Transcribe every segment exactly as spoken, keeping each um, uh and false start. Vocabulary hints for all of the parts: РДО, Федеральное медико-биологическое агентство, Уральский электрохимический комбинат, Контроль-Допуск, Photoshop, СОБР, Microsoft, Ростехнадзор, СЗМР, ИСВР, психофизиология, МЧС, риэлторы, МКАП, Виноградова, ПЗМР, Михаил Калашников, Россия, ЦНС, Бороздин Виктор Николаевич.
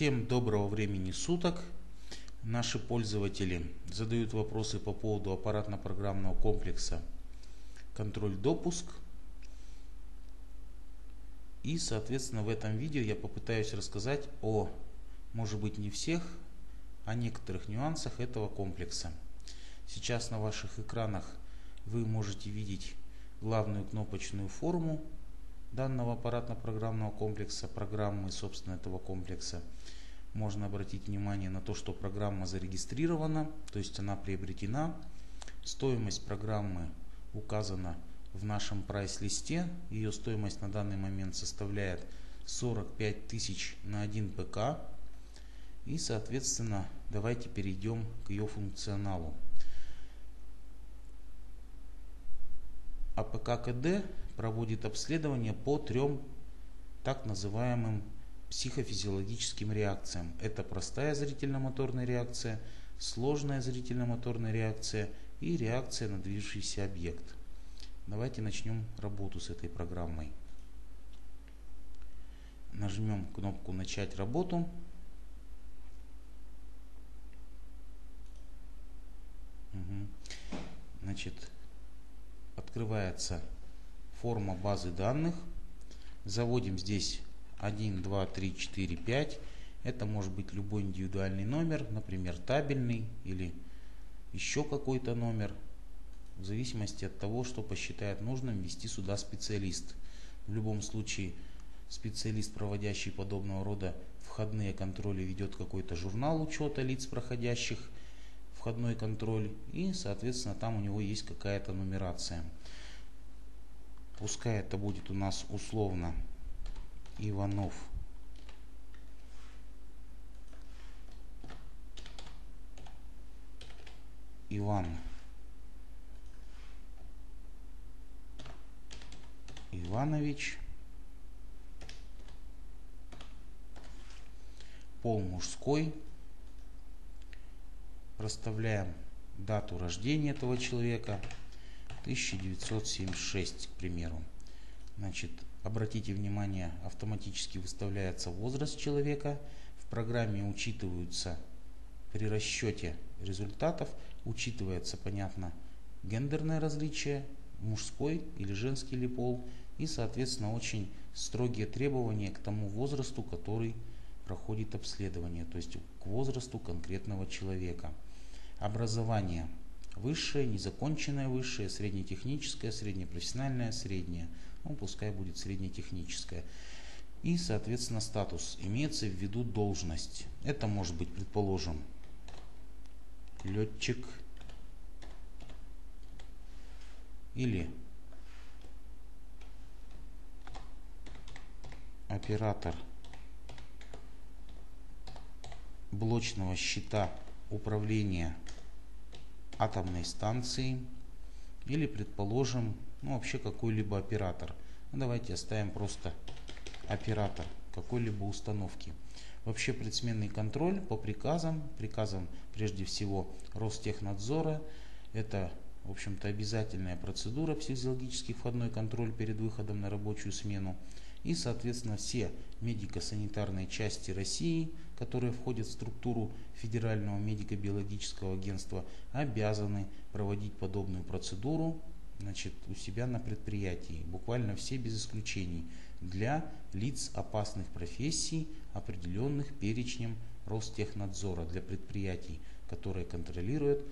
Всем доброго времени суток. Наши пользователи задают вопросы по поводу аппаратно-программного комплекса «Контроль-Допуск». И, соответственно, в этом видео я попытаюсь рассказать о, может быть, не всех, о некоторых нюансах этого комплекса. Сейчас на ваших экранах вы можете видеть главную кнопочную форму данного аппаратно-программного комплекса, программы, собственно, этого комплекса. Можно обратить внимание на то, что программа зарегистрирована, то есть она приобретена. Стоимость программы указана в нашем прайс-листе. Ее стоимость на данный момент составляет сорок пять тысяч на один ПК. И, соответственно, давайте перейдем к ее функционалу. АПК-КД проводит обследование по трем так называемым психофизиологическим реакциям. Это простая зрительно-моторная реакция, сложная зрительно-моторная реакция и реакция на движущийся объект. Давайте начнем работу с этой программой. Нажмем кнопку «Начать работу». Угу. Значит, открывается форма базы данных. Заводим здесь один, два, три, четыре, пять. Это может быть любой индивидуальный номер, например, табельный или еще какой-то номер. В зависимости от того, что посчитает нужным ввести сюда специалист. В любом случае, специалист, проводящий подобного рода входные контроли, ведет какой-то журнал учета лиц, проходящих входной контроль. И, соответственно, там у него есть какая-то нумерация. Пускай это будет у нас условно Иванов. Иван. Иванович. Пол мужской. Расставляем дату рождения этого человека. тысяча девятьсот семьдесят шесть, к примеру. Значит, обратите внимание, автоматически выставляется возраст человека. В программе учитываются при расчете результатов, учитывается, понятно, гендерное различие, мужской или женский ли пол, и, соответственно, очень строгие требования к тому возрасту, который проходит обследование, то есть к возрасту конкретного человека. Образование: высшее, незаконченное высшее, среднетехническое, среднепрофессиональное, среднее. Ну, пускай будет среднетехническое. И, соответственно, статус. Имеется в виду должность. Это может быть, предположим, летчик или оператор блочного щита управления атомной станции, или, предположим, ну, вообще какой-либо оператор. Ну, давайте оставим просто оператор какой-либо установки. Вообще предсменный контроль по приказам, приказам прежде всего Ростехнадзора, это, в общем-то, обязательная процедура психофизиологический входной контроль перед выходом на рабочую смену. И, соответственно, все медико-санитарные части России, которые входят в структуру Федерального медико-биологического агентства, обязаны проводить подобную процедуру, значит, у себя на предприятии. Буквально все без исключений. Для лиц опасных профессий, определенных перечнем Ростехнадзора, для предприятий, которые контролирует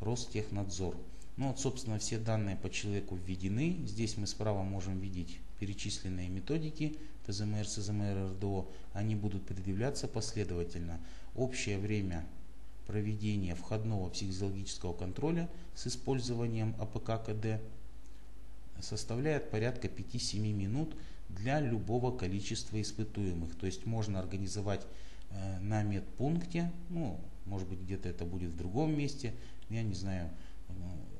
Ростехнадзор. Ну вот, собственно, все данные по человеку введены. Здесь мы справа можем видеть перечисленные методики ТЗМР, СЗМР, РДО. Они будут предъявляться последовательно. Общее время проведения входного психофизиологического контроля с использованием АПК-КД составляет порядка пяти-семи минут для любого количества испытуемых. То есть можно организовать э, на медпункте, ну, может быть, где-то это будет в другом месте, я не знаю,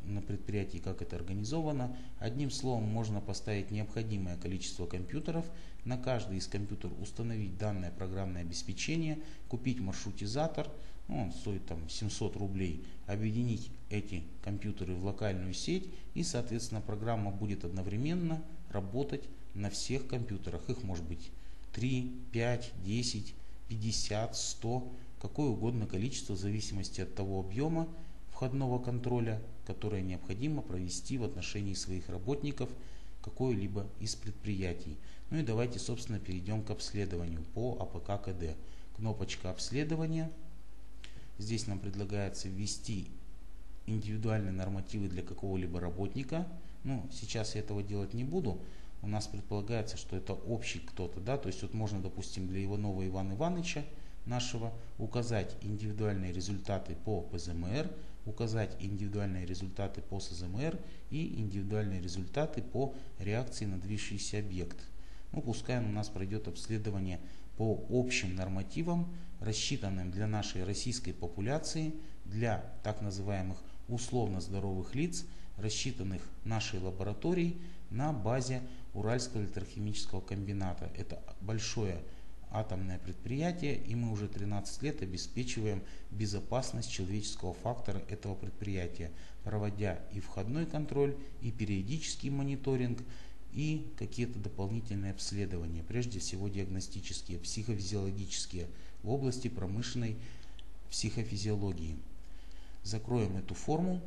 на предприятии, как это организовано. Одним словом, можно поставить необходимое количество компьютеров, на каждый из компьютеров установить данное программное обеспечение, купить маршрутизатор, ну, он стоит там семьсот рублей, объединить эти компьютеры в локальную сеть, и, соответственно, программа будет одновременно работать на всех компьютерах. Их может быть три, пять, десять, пятьдесят, сто, какое угодно количество в зависимости от того объема входного контроля, которое необходимо провести в отношении своих работников какое-либо из предприятий. Ну и давайте, собственно, перейдем к обследованию по АПК-КД. Кнопочка обследования. Здесь нам предлагается ввести индивидуальные нормативы для какого-либо работника. Ну, сейчас я этого делать не буду. У нас предполагается, что это общий кто-то, да, то есть вот можно, допустим, для Иванова Ивана Ивановича нашего указать индивидуальные результаты по ПЗМР, указать индивидуальные результаты по СЗМР и индивидуальные результаты по реакции на движущийся объект. Ну, пускай у нас пройдет обследование по общим нормативам, рассчитанным для нашей российской популяции, для так называемых условно здоровых лиц, рассчитанных нашей лабораторией на базе Уральского электрохимического комбината. Это большое атомное предприятие, и мы уже тринадцать лет обеспечиваем безопасность человеческого фактора этого предприятия, проводя и входной контроль, и периодический мониторинг, и какие-то дополнительные обследования, прежде всего диагностические, психофизиологические, в области промышленной психофизиологии. Закроем эту форму.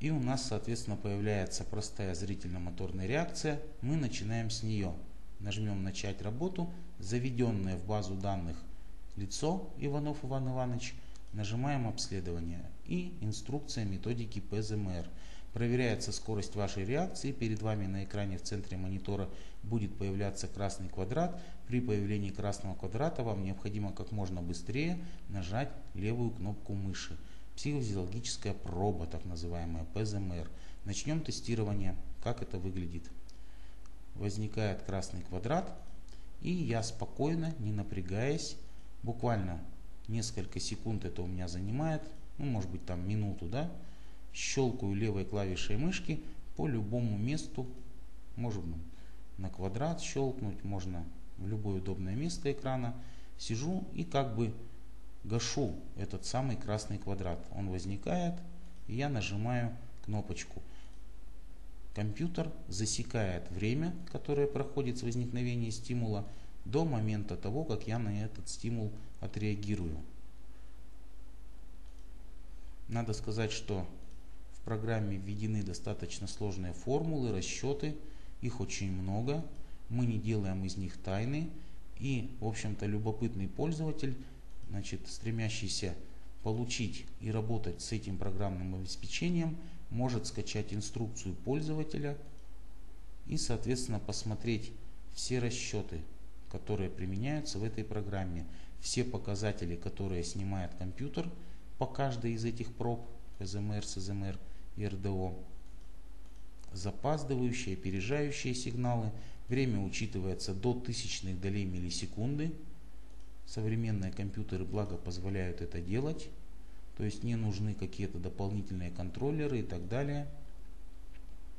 И у нас, соответственно, появляется простая зрительно-моторная реакция. Мы начинаем с нее. Нажмем «Начать работу». Заведенное в базу данных лицо Иванов Иван Иванович. Нажимаем «Обследование» и «Инструкция методики ПЗМР». Проверяется скорость вашей реакции. Перед вами на экране в центре монитора будет появляться красный квадрат. При появлении красного квадрата вам необходимо как можно быстрее нажать левую кнопку мыши. Психофизиологическая проба, так называемая ПЗМР. Начнем тестирование, как это выглядит. Возникает красный квадрат, и я спокойно, не напрягаясь, буквально несколько секунд это у меня занимает, ну, может быть, там минуту, да, щелкаю левой клавишей мышки по любому месту, можно на квадрат щелкнуть, можно в любое удобное место экрана, сижу и как бы гашу этот самый красный квадрат. Он возникает, и я нажимаю кнопочку. Компьютер засекает время, которое проходит с возникновения стимула, до момента того, как я на этот стимул отреагирую. Надо сказать, что в программе введены достаточно сложные формулы, расчеты, их очень много, мы не делаем из них тайны, и, в общем-то, любопытный пользователь, значит, стремящийся получить и работать с этим программным обеспечением, может скачать инструкцию пользователя и, соответственно, посмотреть все расчеты, которые применяются в этой программе, все показатели, которые снимает компьютер по каждой из этих проб, ПЗМР, СЗМР и РДО, запаздывающие, опережающие сигналы, время учитывается до тысячных долей миллисекунды. Современные компьютеры, благо, позволяют это делать, то есть не нужны какие-то дополнительные контроллеры и так далее,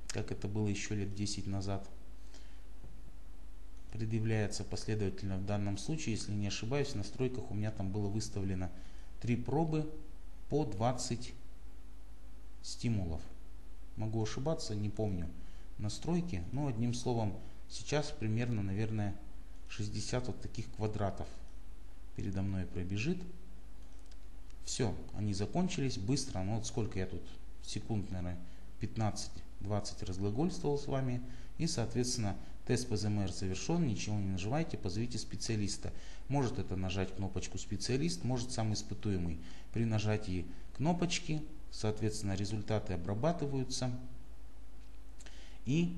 как это было еще лет десять назад. Предъявляется последовательно в данном случае, если не ошибаюсь, в настройках у меня там было выставлено три пробы по двадцать стимулов. Могу ошибаться, не помню настройки, но одним словом сейчас примерно, наверное, шестьдесят вот таких квадратов передо мной пробежит. Все, они закончились быстро. Ну вот сколько я тут секунд, наверное, пятнадцать-двадцать разглагольствовал с вами. И, соответственно, тест ПЗМР завершен. Ничего не нажимайте, позовите специалиста. Может это нажать кнопочку «Специалист», может сам испытуемый. При нажатии кнопочки, соответственно, результаты обрабатываются. И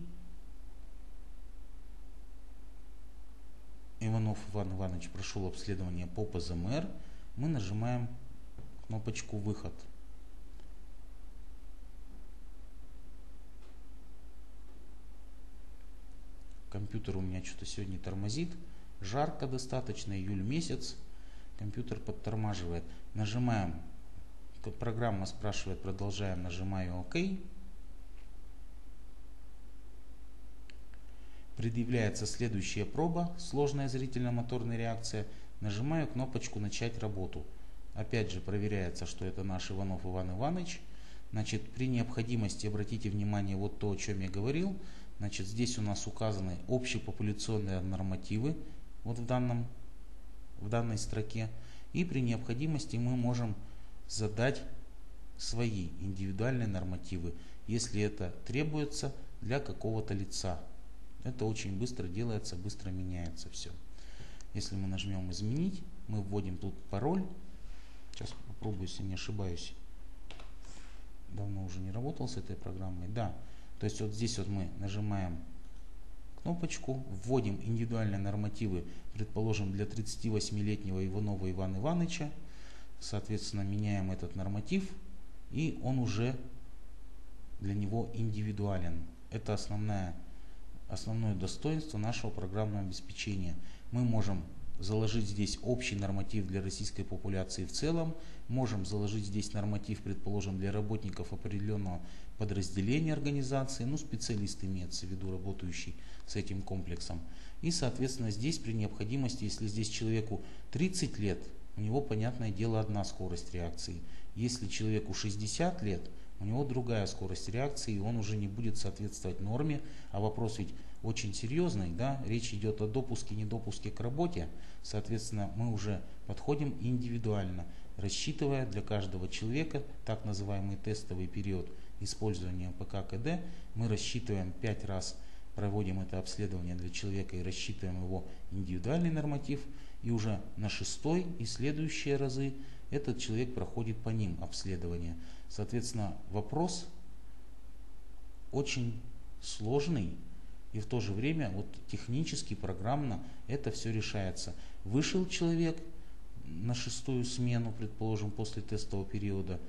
Иванов Иван Иванович прошел обследование по ПЗМР. Мы нажимаем кнопочку «Выход». Компьютер у меня что-то сегодня тормозит. Жарко достаточно, июль месяц. Компьютер подтормаживает. Нажимаем. Программа спрашивает, продолжаем. Нажимаю «Ок». Предъявляется следующая проба, сложная зрительно-моторная реакция. Нажимаю кнопочку «Начать работу». Опять же проверяется, что это наш Иванов Иван Иванович. Значит, при необходимости обратите внимание вот то, о чем я говорил. Значит, здесь у нас указаны общепопуляционные нормативы, вот в, данном, в данной строке. И при необходимости мы можем задать свои индивидуальные нормативы, если это требуется для какого-то лица. Это очень быстро делается, быстро меняется все. Если мы нажмем «Изменить», мы вводим тут пароль. Сейчас попробую, если не ошибаюсь. Давно уже не работал с этой программой. Да. То есть вот здесь вот мы нажимаем кнопочку, вводим индивидуальные нормативы, предположим, для тридцативосьмилетнего Иванова Ивана Ивановича. Соответственно, меняем этот норматив, и он уже для него индивидуален. Это основная, основное достоинство нашего программного обеспечения. Мы можем заложить здесь общий норматив для российской популяции в целом, можем заложить здесь норматив, предположим, для работников определенного подразделения организации, ну, специалист имеется в виду, работающий с этим комплексом. И, соответственно, здесь при необходимости, если здесь человеку тридцать лет, у него, понятное дело, одна скорость реакции. Если человеку шестьдесят лет, у него другая скорость реакции, и он уже не будет соответствовать норме. А вопрос ведь очень серьезный, да? Речь идет о допуске, недопуске к работе. Соответственно, мы уже подходим индивидуально, рассчитывая для каждого человека так называемый тестовый период использования ПК-КД. Мы рассчитываем пять раз, проводим это обследование для человека и рассчитываем его индивидуальный норматив. И уже на шестой и следующие разы этот человек проходит по ним обследование. Соответственно, вопрос очень сложный, и в то же время вот технически, программно это все решается. Вышел человек на шестую смену, предположим, после тестового периода,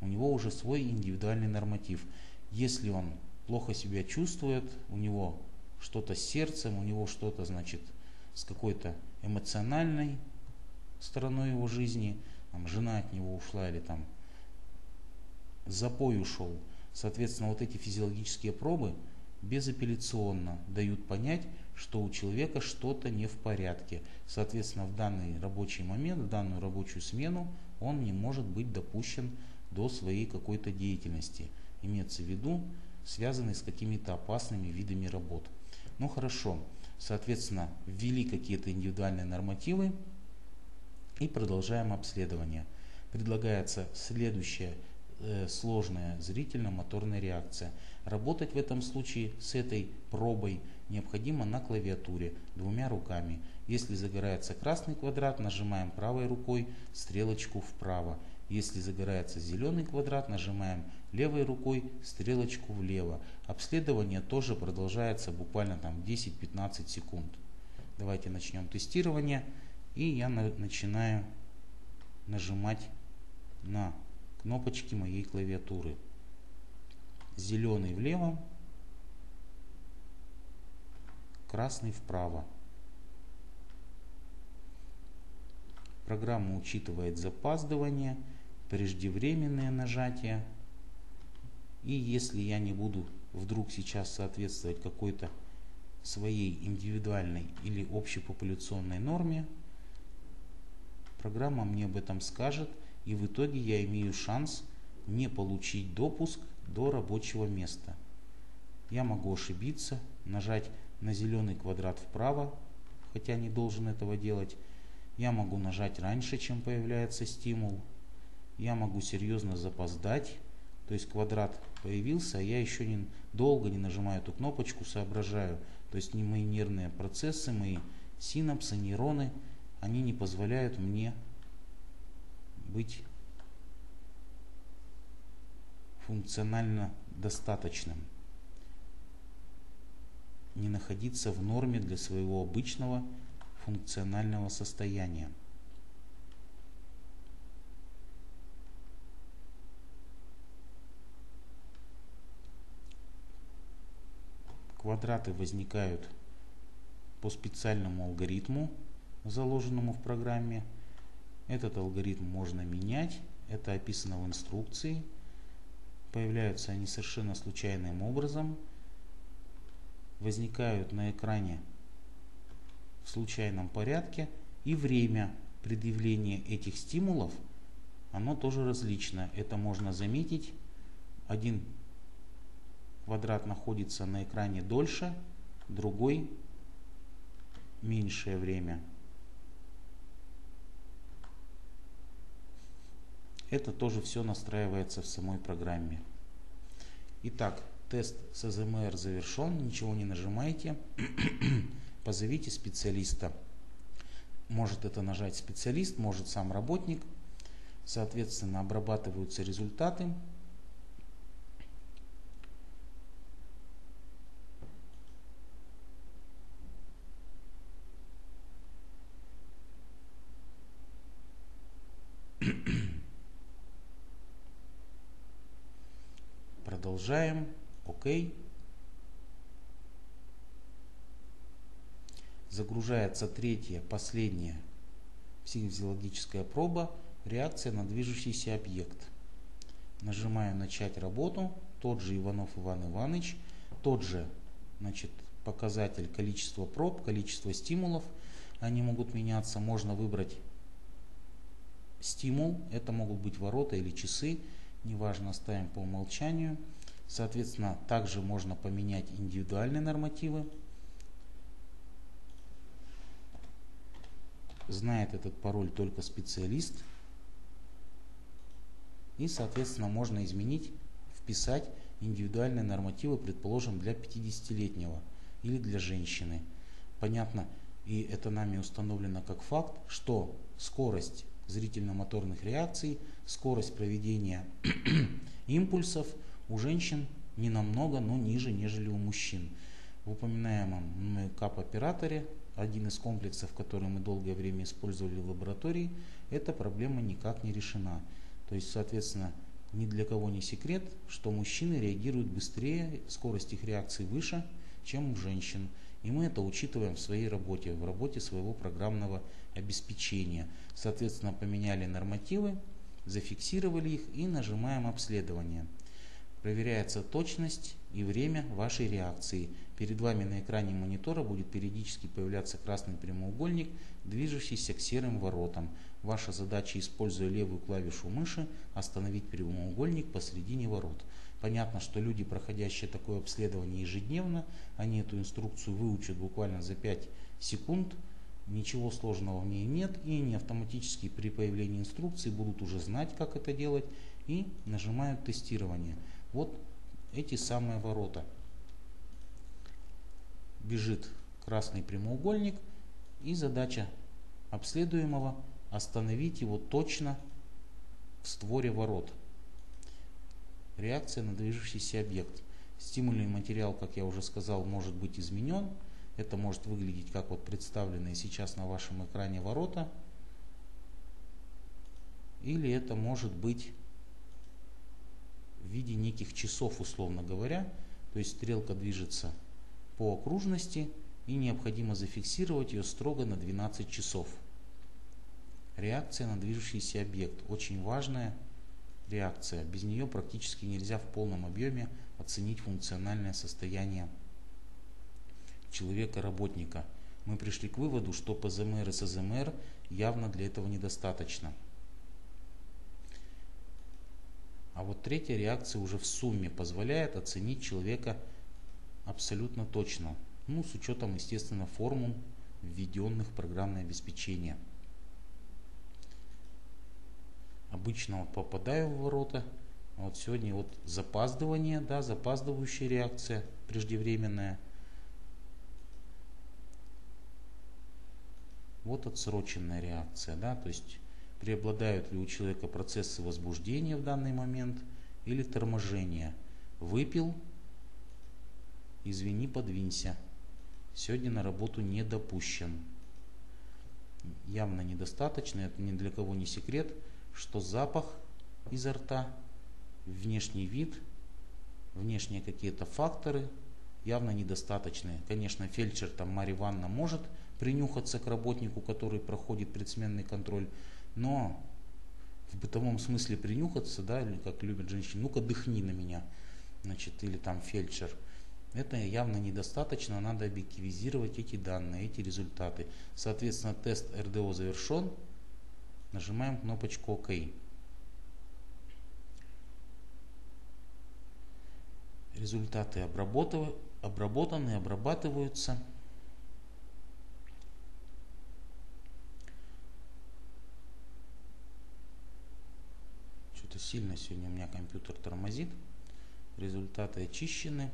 у него уже свой индивидуальный норматив. Если он плохо себя чувствует, у него что-то с сердцем, у него что-то, значит, с какой-то эмоциональной стороной его жизни, там, жена от него ушла или там запой ушел. Соответственно, вот эти физиологические пробы безапелляционно дают понять, что у человека что-то не в порядке. Соответственно, в данный рабочий момент, в данную рабочую смену он не может быть допущен до своей какой-то деятельности. Имеется в виду, связанной с какими-то опасными видами работ. Ну хорошо, соответственно, ввели какие-то индивидуальные нормативы и продолжаем обследование. Предлагается следующая э, сложная зрительно-моторная реакция. Работать в этом случае с этой пробой необходимо на клавиатуре двумя руками. Если загорается красный квадрат, нажимаем правой рукой стрелочку вправо. Если загорается зеленый квадрат, нажимаем левой рукой стрелочку влево. Обследование тоже продолжается буквально там десять-пятнадцать секунд. Давайте начнем тестирование. И я на- начинаю нажимать на кнопочки моей клавиатуры. Зеленый влево, красный вправо. Программа учитывает запаздывание, преждевременное нажатие. И если я не буду вдруг сейчас соответствовать какой-то своей индивидуальной или общепопуляционной норме, программа мне об этом скажет, и в итоге я имею шанс не получить допуск до рабочего места. Я могу ошибиться, нажать на зеленый квадрат вправо, хотя не должен этого делать. Я могу нажать раньше, чем появляется стимул. Я могу серьезно запоздать. То есть квадрат появился, а я еще не, долго не нажимаю эту кнопочку, соображаю. То есть мои нервные процессы, мои синапсы, нейроны, они не позволяют мне быть функционально достаточным, не находиться в норме для своего обычного функционального состояния. Квадраты возникают по специальному алгоритму, заложенному в программе. Этот алгоритм можно менять, это описано в инструкции. Появляются они совершенно случайным образом, возникают на экране в случайном порядке, и время предъявления этих стимулов, оно тоже различно. Это можно заметить. Один квадрат находится на экране дольше, другой меньшее время. Это тоже все настраивается в самой программе. Итак, тест СЗМР завершен, ничего не нажимайте, позовите специалиста. Может это нажать специалист, может сам работник. Соответственно, обрабатываются результаты. Продолжаем. ОК. Загружается третья, последняя психофизиологическая проба. Реакция на движущийся объект. Нажимаю начать работу. Тот же Иванов Иван Иванович. Тот же, значит, показатель количества проб, количество стимулов. Они могут меняться. Можно выбрать стимул. Это могут быть ворота или часы. Неважно, ставим по умолчанию. Соответственно, также можно поменять индивидуальные нормативы. Знает этот пароль только специалист. И, соответственно, можно изменить, вписать индивидуальные нормативы, предположим, для пятидесятилетнего или для женщины. Понятно, и это нами установлено как факт, что скорость зрительно-моторных реакций, скорость проведения импульсов у женщин не намного, но ниже, нежели у мужчин. В упоминаемом МКАП-операторе, один из комплексов, который мы долгое время использовали в лаборатории, эта проблема никак не решена. То есть, соответственно, ни для кого не секрет, что мужчины реагируют быстрее, скорость их реакции выше, чем у женщин. И мы это учитываем в своей работе, в работе своего программного обеспечения. Соответственно, поменяли нормативы, зафиксировали их и нажимаем «Обследование». Проверяется точность и время вашей реакции. Перед вами на экране монитора будет периодически появляться красный прямоугольник, движущийся к серым воротам. Ваша задача, используя левую клавишу мыши, остановить прямоугольник посредине ворот. Понятно, что люди, проходящие такое обследование ежедневно, они эту инструкцию выучат буквально за пять секунд. Ничего сложного в ней нет, и они автоматически при появлении инструкции будут уже знать, как это делать, и нажимают «Тестирование». Вот эти самые ворота. Бежит красный прямоугольник, и задача обследуемого остановить его точно в створе ворот. Реакция на движущийся объект. Стимульный материал, как я уже сказал, может быть изменен. Это может выглядеть как вот представленные сейчас на вашем экране ворота. Или это может быть в виде неких часов, условно говоря. То есть стрелка движется по окружности, и необходимо зафиксировать ее строго на двенадцать часов. Реакция на движущийся объект. Очень важная реакция. Без нее практически нельзя в полном объеме оценить функциональное состояние человека-работника. Мы пришли к выводу, что ПЗМР и СЗМР явно для этого недостаточно. А вот третья реакция уже в сумме позволяет оценить человека абсолютно точно. Ну, с учетом, естественно, формул, введенных в программное обеспечение. Обычно попадаю в ворота. Вот сегодня вот запаздывание, да, запаздывающая реакция, преждевременная. Вот отсроченная реакция, да, то есть преобладают ли у человека процессы возбуждения в данный момент или торможения. Выпил, извини, подвинься. Сегодня на работу не допущен. Явно недостаточно, это ни для кого не секрет, что запах изо рта, внешний вид, внешние какие-то факторы явно недостаточные. Конечно, фельдшер там Марья Ивановна может принюхаться к работнику, который проходит предсменный контроль, но в бытовом смысле принюхаться, да, или как любят женщины, ну-ка дыхни на меня, значит, или там фельдшер. Это явно недостаточно, надо объективизировать эти данные, эти результаты. Соответственно, тест РДО завершен, нажимаем кнопочку ОК. Результаты обработаны, обрабатываются. Что-то сильно сегодня у меня компьютер тормозит. Результаты очищены.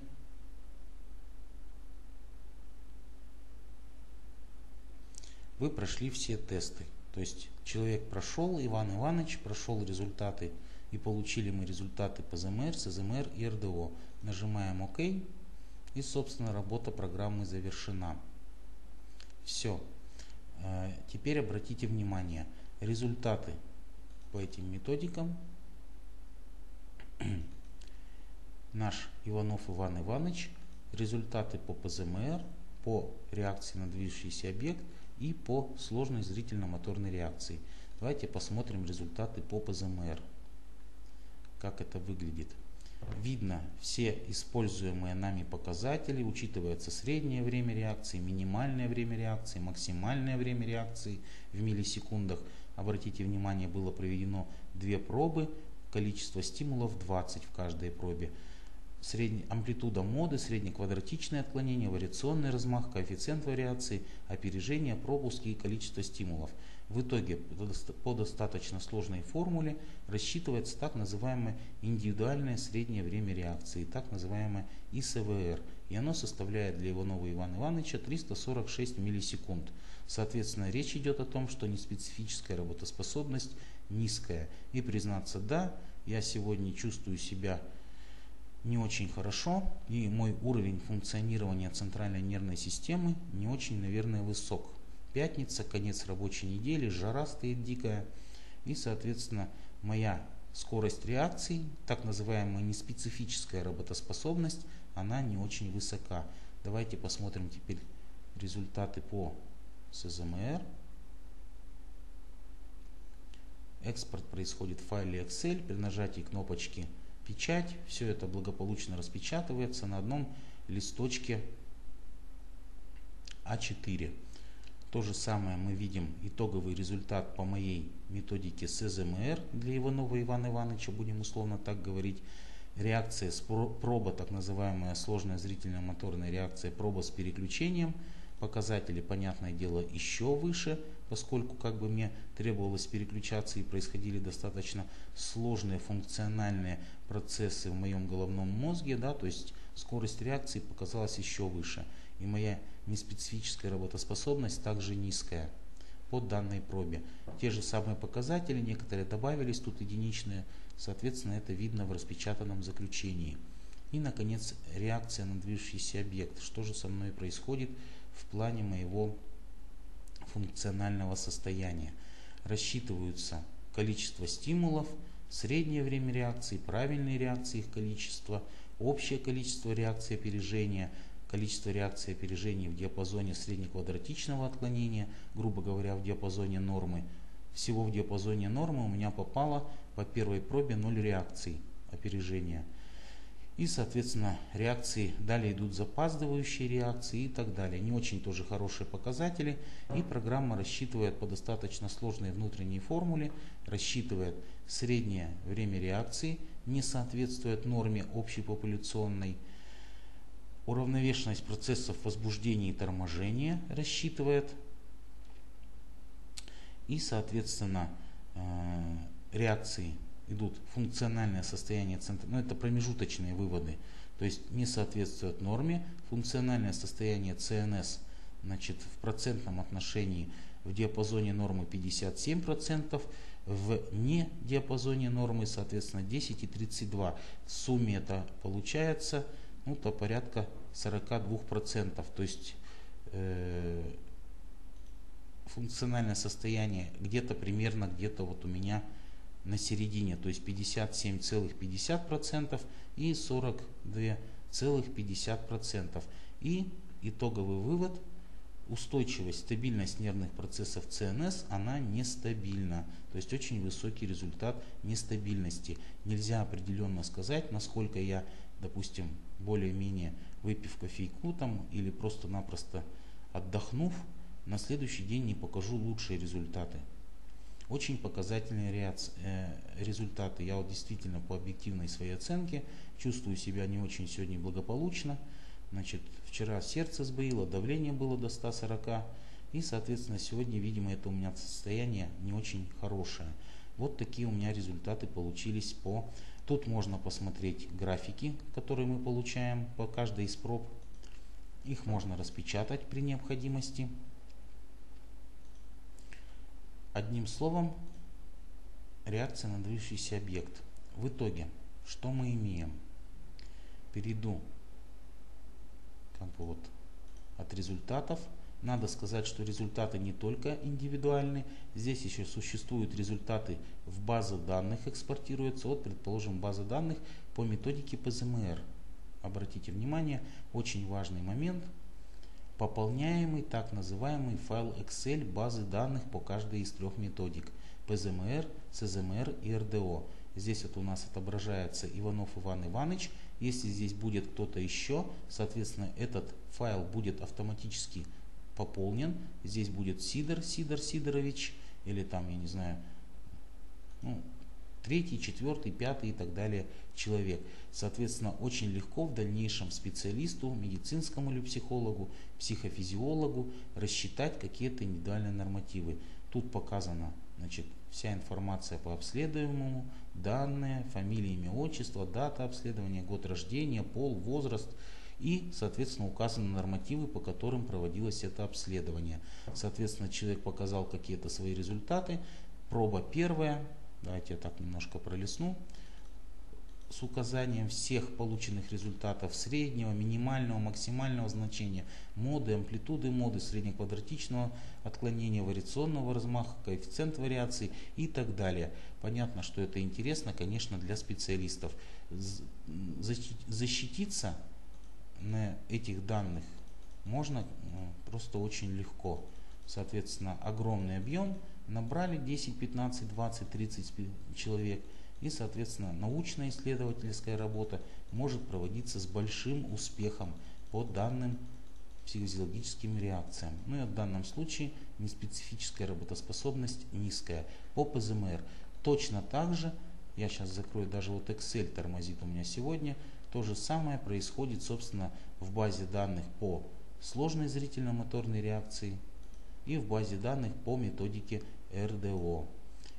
Вы прошли все тесты. То есть человек прошел, Иван Иванович прошел результаты, и получили мы результаты по ЗМР, СЗМР и РДО. Нажимаем ОК, и, собственно, работа программы завершена. Все. Теперь обратите внимание, результаты по этим методикам наш Иванов Иван Иванович, результаты по ПЗМР, по реакции на движущийся объект и по сложной зрительно-моторной реакции. Давайте посмотрим результаты по ПЗМР. Как это выглядит. Видно все используемые нами показатели, учитывается среднее время реакции, минимальное время реакции, максимальное время реакции в миллисекундах. Обратите внимание, было проведено две пробы, количество стимулов двадцать в каждой пробе. Средняя амплитуда моды, среднеквадратичное отклонение, вариационный размах, коэффициент вариации, опережение, пропуски и количество стимулов. В итоге по достаточно сложной формуле рассчитывается так называемое индивидуальное среднее время реакции, так называемое ИСВР. И оно составляет для Иванова Ивана Ивановича триста сорок шесть миллисекунд. Соответственно, речь идет о том, что неспецифическая работоспособность низкая. И признаться, да, я сегодня чувствую себя не очень хорошо, и мой уровень функционирования центральной нервной системы не очень, наверное, высок. Пятница, конец рабочей недели, жара стоит дикая, и, соответственно, моя скорость реакции, так называемая неспецифическая работоспособность, она не очень высока. Давайте посмотрим теперь результаты по СЗМР. Экспорт происходит в файле Excel при нажатии кнопочки печать, все это благополучно распечатывается на одном листочке а четыре. То же самое мы видим итоговый результат по моей методике СЗМР для Иванова Ивана Ивановича, будем условно так говорить. Реакция с проба, так называемая сложная зрительно-моторная реакция, проба с переключением. Показатели, понятное дело, еще выше, поскольку как бы мне требовалось переключаться и происходили достаточно сложные функциональные процессы в моем головном мозге, да, то есть скорость реакции показалась еще выше. И моя неспецифическая работоспособность также низкая по данной пробе. Те же самые показатели, некоторые добавились, тут единичные, соответственно, это видно в распечатанном заключении. И, наконец, реакция на движущийся объект. Что же со мной происходит в плане моего функционального состояния? Рассчитываются количество стимулов, среднее время реакции, правильные реакции, их количество, общее количество реакций опережения, количество реакций опережения в диапазоне среднеквадратичного отклонения, грубо говоря, в диапазоне нормы. Всего в диапазоне нормы у меня попало по первой пробе ноль реакций опережения. И, соответственно, реакции, далее идут запаздывающие реакции и так далее. Не очень тоже хорошие показатели. И программа рассчитывает по достаточно сложной внутренней формуле, рассчитывает среднее время реакции, не соответствует норме общепопуляционной. Уравновешенность процессов возбуждения и торможения рассчитывает. И, соответственно, реакции идут функциональное состояние центра, но это промежуточные выводы, то есть не соответствует норме, функциональное состояние ЦНС, значит, в процентном отношении в диапазоне нормы пятьдесят семь процентов, в не диапазоне нормы, соответственно, десять и тридцать два процента. В сумме это получается, ну, то порядка сорок два процента, то есть э, функциональное состояние где-то примерно, где-то вот у меня на середине, то есть пятьдесят семь целых пять десятых процента и сорок два целых пять десятых процента. И итоговый вывод: устойчивость, стабильность нервных процессов ЦНС, она нестабильна. То есть очень высокий результат нестабильности. Нельзя определенно сказать, насколько я, допустим, более-менее выпив кофейку там, или просто-напросто отдохнув, на следующий день не покажу лучшие результаты. очень показательные реакции, э, результаты. Я вот действительно по объективной своей оценке чувствую себя не очень сегодня благополучно. Значит, вчера сердце сбоило, давление было до ста сорока, и, соответственно, сегодня, видимо, это у меня состояние не очень хорошее. Вот такие у меня результаты получились по... Тут можно посмотреть графики, которые мы получаем по каждой из проб. Их можно распечатать при необходимости. Одним словом, реакция на движущийся объект. В итоге, что мы имеем? Перейду как бы вот от результатов. Надо сказать, что результаты не только индивидуальны. Здесь еще существуют результаты в базу данных, экспортируются. Вот, предположим, база данных по методике ПЗМР. Обратите внимание, очень важный момент. Пополняемый так называемый файл Excel базы данных по каждой из трех методик. ПЗМР, СЗМР и РДО. Здесь вот у нас отображается Иванов Иван Иванович. Если здесь будет кто-то еще, соответственно, этот файл будет автоматически пополнен. Здесь будет Сидор, Сидор Сидорович, или там, я не знаю, ну, третий, четвертый, пятый и так далее человек. Соответственно, очень легко в дальнейшем специалисту, медицинскому или психологу, психофизиологу рассчитать какие-то индивидуальные нормативы. Тут показана, значит, вся информация по обследуемому, данные, фамилия, имя, отчество, дата обследования, год рождения, пол, возраст. И, соответственно, указаны нормативы, по которым проводилось это обследование. Соответственно, человек показал какие-то свои результаты. Проба первая. Давайте я так немножко пролистну. С указанием всех полученных результатов среднего, минимального, максимального значения, моды, амплитуды моды, среднеквадратичного отклонения, вариационного размаха, коэффициент вариаций и так далее. Понятно, что это интересно, конечно, для специалистов. Защититься на этих данных можно просто очень легко. Соответственно, огромный объем. Набрали десять, пятнадцать, двадцать, тридцать человек. И, соответственно, научно-исследовательская работа может проводиться с большим успехом по данным психофизиологическим реакциям. Ну и в данном случае неспецифическая работоспособность низкая. По ПЗМР точно так же, я сейчас закрою, даже вот Excel тормозит у меня сегодня, то же самое происходит, собственно, в базе данных по сложной зрительно-моторной реакции и в базе данных по методике РДО.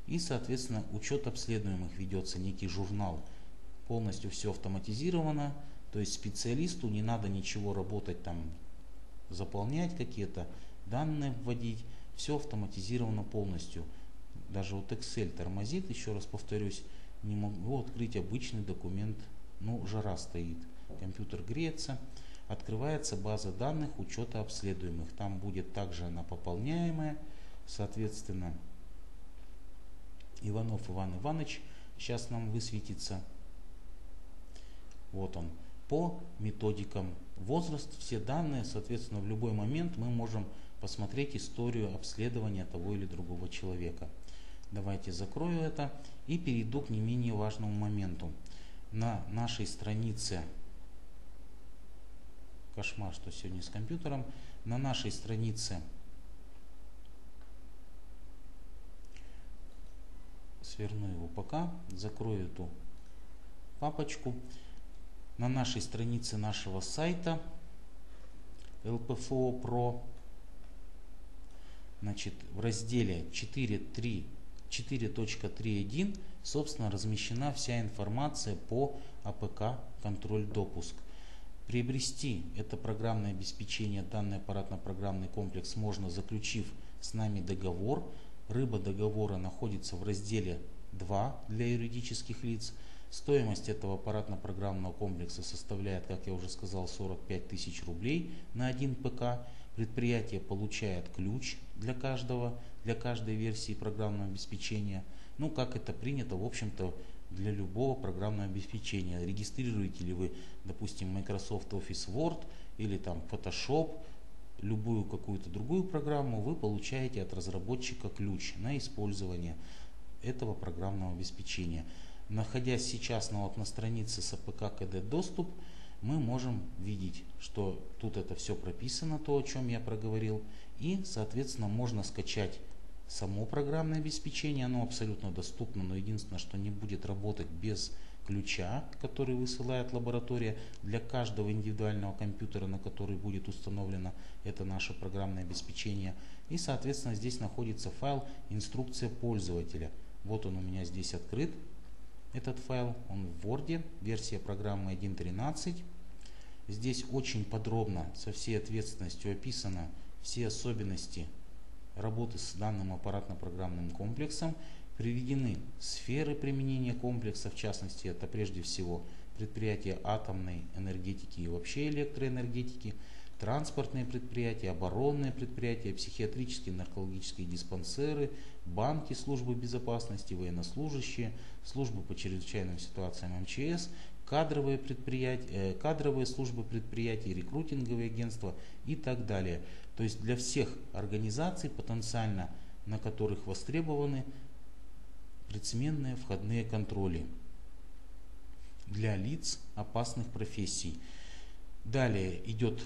И, соответственно, учет обследуемых ведется некий журнал. Полностью все автоматизировано, то есть специалисту не надо ничего работать, там, заполнять какие-то данные, вводить. Все автоматизировано полностью. Даже вот Excel тормозит, еще раз повторюсь, не могу открыть обычный документ. Ну, жара стоит, компьютер греется. Открывается база данных учета обследуемых. Там будет также она пополняемая. Соответственно, Иванов Иван Иванович сейчас нам высветится. Вот он. По методикам возраст, все данные, соответственно, в любой момент мы можем посмотреть историю обследования того или другого человека. Давайте закрою это и перейду к не менее важному моменту. На нашей странице, кошмар, что сегодня с компьютером, на нашей странице сверну его пока, закрою эту папочку. На нашей странице нашего сайта эл пэ эф о Pro, значит, в разделе четыре точка три точка один собственно размещена вся информация по АПК «Контроль-Допуск». Приобрести это программное обеспечение, данный аппаратно-программный комплекс, можно, заключив с нами договор. Рыба договора находится в разделе два для юридических лиц. Стоимость этого аппаратно-программного комплекса составляет, как я уже сказал, сорок пять тысяч рублей на один ПК. Предприятие получает ключ для каждого, для каждой версии программного обеспечения. Ну, как это принято, в общем-то, для любого программного обеспечения. Регистрируете ли вы, допустим, Microsoft Office Word или там Photoshop, любую какую-то другую программу, вы получаете от разработчика ключ на использование этого программного обеспечения. Находясь сейчас на, вот, на странице с АПК КД «Доступ», мы можем видеть, что тут это все прописано, то, о чем я проговорил. И, соответственно, можно скачать Само программное обеспечение, оно абсолютно доступно, но единственное, что не будет работать без ключа, который высылает лаборатория для каждого индивидуального компьютера, на который будет установлено это наше программное обеспечение. И, соответственно, здесь находится файл «Инструкция пользователя». Вот он у меня здесь открыт, этот файл, он в Word, версия программы один точка тринадцать. Здесь очень подробно, со всей ответственностью описаны все особенности работы с данным аппаратно-программным комплексом. Приведены сферы применения комплекса, в частности, это прежде всего предприятия атомной энергетики и вообще электроэнергетики, транспортные предприятия, оборонные предприятия, психиатрические, наркологические диспансеры, банки, службы безопасности, военнослужащие, службы по чрезвычайным ситуациям МЧС, кадровые предприятия, кадровые службы предприятий, рекрутинговые агентства и так далее. То есть для всех организаций, потенциально на которых востребованы предсменные входные контроли для лиц опасных профессий. Далее идет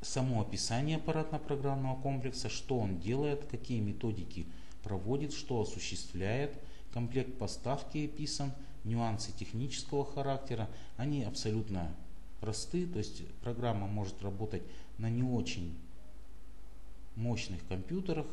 само описание аппаратно-программного комплекса, что он делает, какие методики проводит, что осуществляет, комплект поставки описан, нюансы технического характера, они абсолютно просты, то есть программа может работать на не очень мощных компьютерах.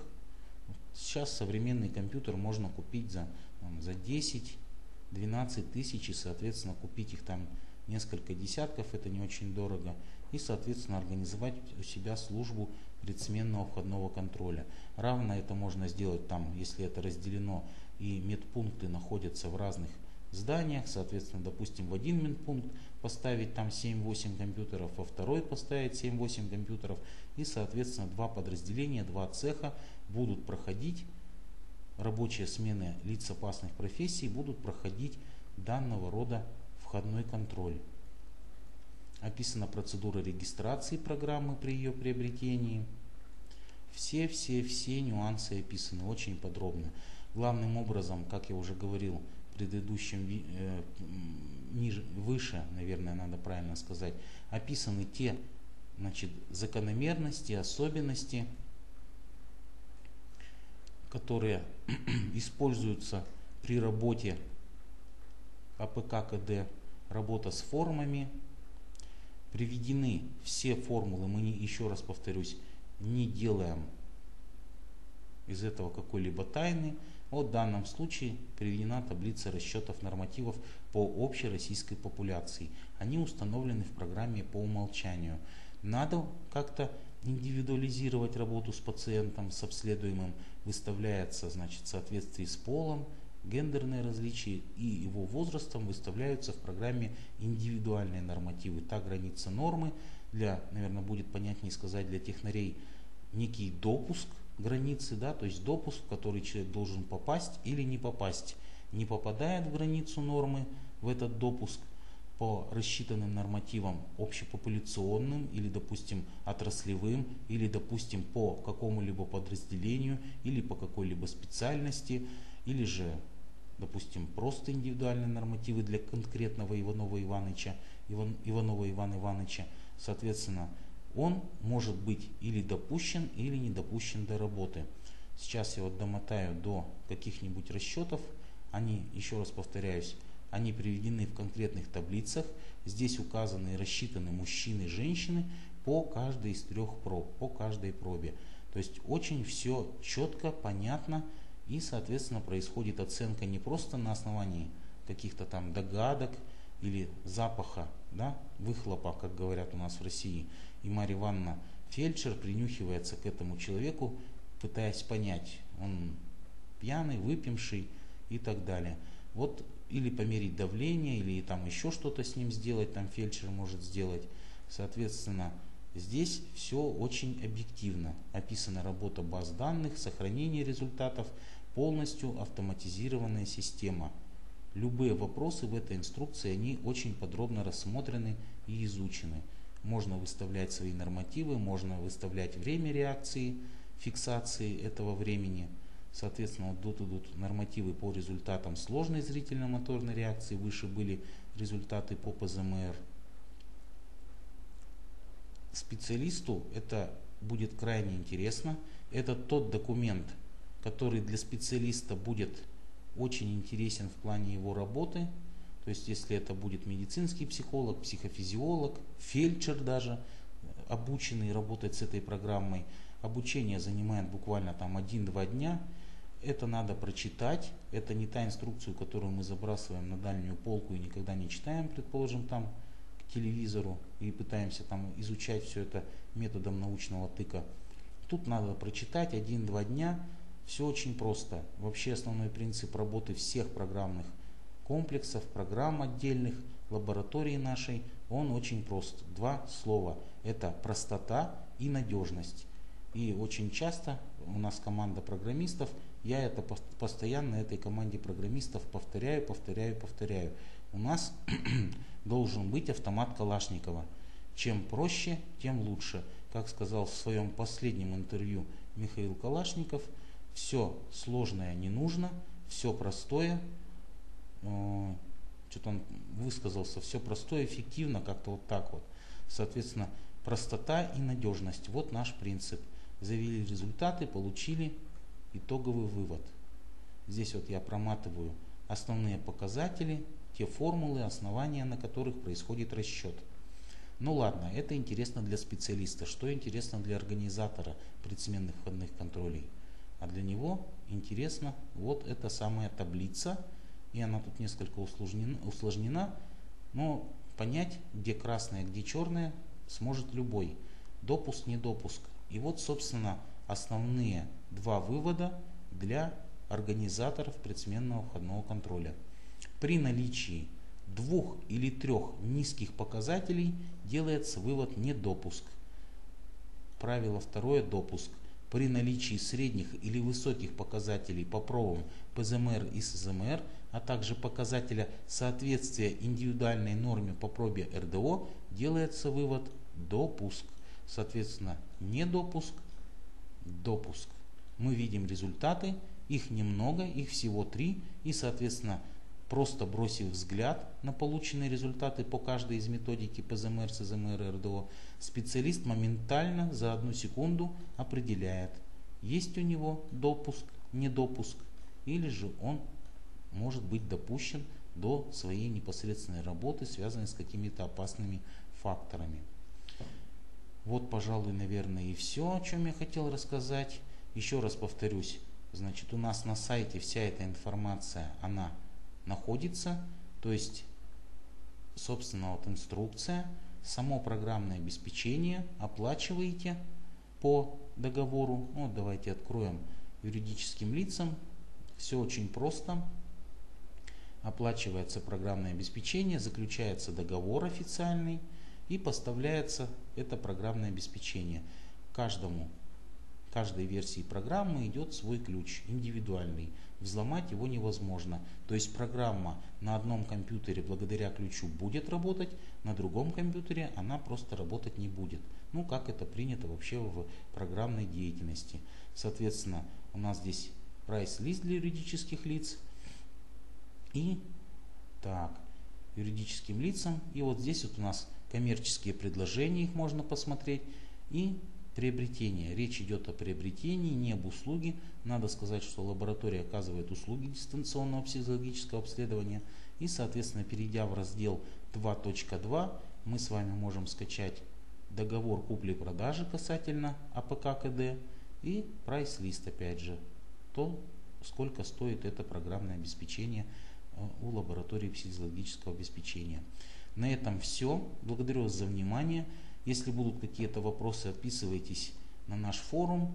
Сейчас современный компьютер можно купить за, там, за десять-двенадцать тысяч, и, соответственно, купить их там несколько десятков, это не очень дорого, и, соответственно, организовать у себя службу предсменного входного контроля. Равно это можно сделать там, если это разделено, и медпункты находятся в разных зданиях, соответственно, допустим, в один медпункт поставить там семь-восемь компьютеров, во второй поставить семь-восемь компьютеров, и, соответственно, два подразделения, два цеха будут проходить, рабочие смены лиц опасных профессий будут проходить данного рода входной контроль. Описана процедура регистрации программы при ее приобретении. Все-все-все нюансы описаны очень подробно. Главным образом, как я уже говорил в предыдущем, э, ниже, выше, наверное, надо правильно сказать, описаны те, значит, закономерности, особенности, которые используются при работе АПК-КД, работа с формами. Приведены все формулы, мы, не, еще раз повторюсь, не делаем из этого какой-либо тайны. Вот в данном случае приведена таблица расчетов нормативов по общероссийской популяции. Они установлены в программе по умолчанию. Надо как-то индивидуализировать работу с пациентом, с обследуемым. Выставляется, значит, в соответствии с полом, гендерные различия и его возрастом выставляются в программе индивидуальные нормативы. Та граница нормы, для, наверное, будет понятнее сказать для технарей, некий допуск границы, да, то есть допуск, в который человек должен попасть или не попасть. Не попадает в границу нормы, в этот допуск, по рассчитанным нормативам общепопуляционным или, допустим, отраслевым, или, допустим, по какому-либо подразделению, или по какой-либо специальности, или же, допустим, просто индивидуальные нормативы для конкретного Иванова Ивановича, Иван, Иванова Ивана Ивановича, соответственно, он может быть или допущен, или не допущен до работы. Сейчас я вот домотаю до каких-нибудь расчетов, они, еще раз повторяюсь, они приведены в конкретных таблицах, здесь указаны и рассчитаны мужчины и женщины по каждой из трех проб, по каждой пробе. То есть очень все четко, понятно. И, соответственно, происходит оценка не просто на основании каких-то там догадок или запаха, да, выхлопа, как говорят у нас в России. И Марья Ивановна, фельдшер, принюхивается к этому человеку, пытаясь понять, он пьяный, выпивший и так далее. Вот, или померить давление, или там еще что-то с ним сделать, там фельдшер может сделать. Соответственно, здесь все очень объективно. Описана работа баз данных, сохранение результатов, полностью автоматизированная система. Любые вопросы в этой инструкции, они очень подробно рассмотрены и изучены. Можно выставлять свои нормативы, можно выставлять время реакции, фиксации этого времени. Соответственно, вот тут идут нормативы по результатам сложной зрительно-моторной реакции, выше были результаты по ПЗМР. Специалисту это будет крайне интересно. Это тот документ, который для специалиста будет очень интересен в плане его работы. То есть, если это будет медицинский психолог, психофизиолог, фельдшер даже, обученный работать с этой программой. Обучение занимает буквально там один-два дня. Это надо прочитать. Это не та инструкция, которую мы забрасываем на дальнюю полку и никогда не читаем, предположим, там к телевизору, и пытаемся там изучать все это методом научного тыка. Тут надо прочитать один-два дня. Все очень просто. Вообще основной принцип работы всех программных комплексов, программ отдельных, лаборатории нашей, он очень прост. Два слова. Это простота и надежность. И очень часто у нас команда программистов, я это постоянно этой команде программистов повторяю, повторяю, повторяю. У нас должен быть автомат Калашникова. Чем проще, тем лучше. Как сказал в своем последнем интервью Михаил Калашников, все сложное не нужно, все простое, э, что-то он высказался, все простое, эффективно, как-то вот так вот. Соответственно, простота и надежность. Вот наш принцип. Завели результаты, получили итоговый вывод. Здесь вот я проматываю основные показатели, те формулы, основания, на которых происходит расчет. Ну ладно, это интересно для специалиста. Что интересно для организатора предсменных входных контролей? А для него интересно вот эта самая таблица. И она тут несколько усложнена, но понять, где красное, где черное, сможет любой. Допуск, недопуск. И вот, собственно, основные два вывода для организаторов предсменного входного контроля. При наличии двух или трех низких показателей делается вывод недопуск. Правило второе, допуск. При наличии средних или высоких показателей по пробам ПЗМР и СЗМР, а также показателя соответствия индивидуальной норме по пробе РДО, делается вывод допуск. Соответственно, недопуск, допуск. Мы видим результаты, их немного, их всего три, и, соответственно, просто бросив взгляд на полученные результаты по каждой из методики ПЗМР, СЗМР, РДО, специалист моментально за одну секунду определяет, есть у него допуск, недопуск, или же он может быть допущен до своей непосредственной работы, связанной с какими-то опасными факторами. Вот, пожалуй, наверное, и все, о чем я хотел рассказать. Еще раз повторюсь, значит, у нас на сайте вся эта информация, она находится, то есть, собственно, вот инструкция, само программное обеспечение оплачиваете по договору. Ну, давайте откроем юридическим лицам. Все очень просто. Оплачивается программное обеспечение, заключается договор официальный и поставляется это программное обеспечение. Каждому, каждой версии программы идет свой ключ, индивидуальный. Взломать его невозможно. То есть программа на одном компьютере благодаря ключу будет работать, на другом компьютере она просто работать не будет. Ну, как это принято вообще в программной деятельности. Соответственно, у нас здесь прайс-лист для юридических лиц. И так, юридическим лицам. И вот здесь вот у нас коммерческие предложения, их можно посмотреть. И приобретение. Речь идет о приобретении, не об услуге. Надо сказать, что лаборатория оказывает услуги дистанционного психологического обследования. И, соответственно, перейдя в раздел два точка два, мы с вами можем скачать договор купли-продажи касательно АПК-КД и прайс-лист, опять же, то, сколько стоит это программное обеспечение у лаборатории психологического обеспечения. На этом все. Благодарю вас за внимание. Если будут какие-то вопросы, отписывайтесь на наш форум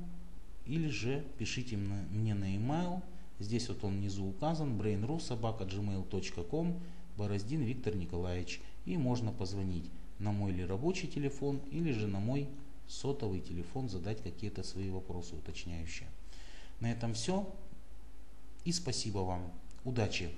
или же пишите мне на e-mail. Здесь вот он внизу указан, брейн ру собака джимейл точка ком, Бороздин Виктор Николаевич. И можно позвонить на мой или рабочий телефон, или же на мой сотовый телефон, задать какие-то свои вопросы уточняющие. На этом все. И спасибо вам. Удачи!